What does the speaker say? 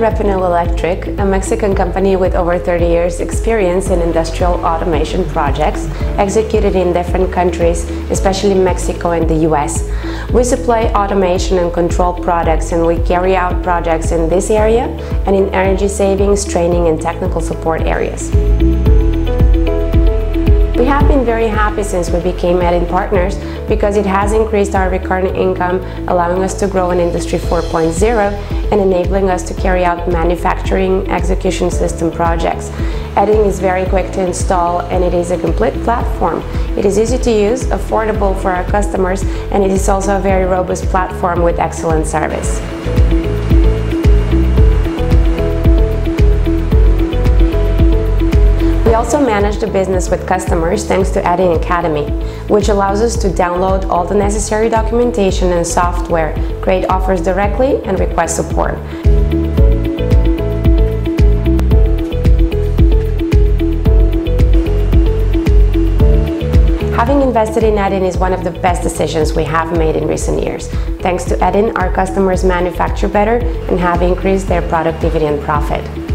Repinel Electric, a Mexican company with over 30 years experience in industrial automation projects executed in different countries, especially Mexico and the US. We supply automation and control products, and we carry out projects in this area and in energy savings, training and technical support areas. We have been very happy since we became Edinn partners because it has increased our recurring income, allowing us to grow in Industry 4.0 and enabling us to carry out manufacturing execution system projects. Edinn is very quick to install and it is a complete platform. It is easy to use, affordable for our customers, and it is also a very robust platform with excellent service. We also manage the business with customers thanks to Edinn Academy, which allows us to download all the necessary documentation and software, create offers directly and request support. Having invested in Edinn is one of the best decisions we have made in recent years. Thanks to Edinn, our customers manufacture better and have increased their productivity and profit.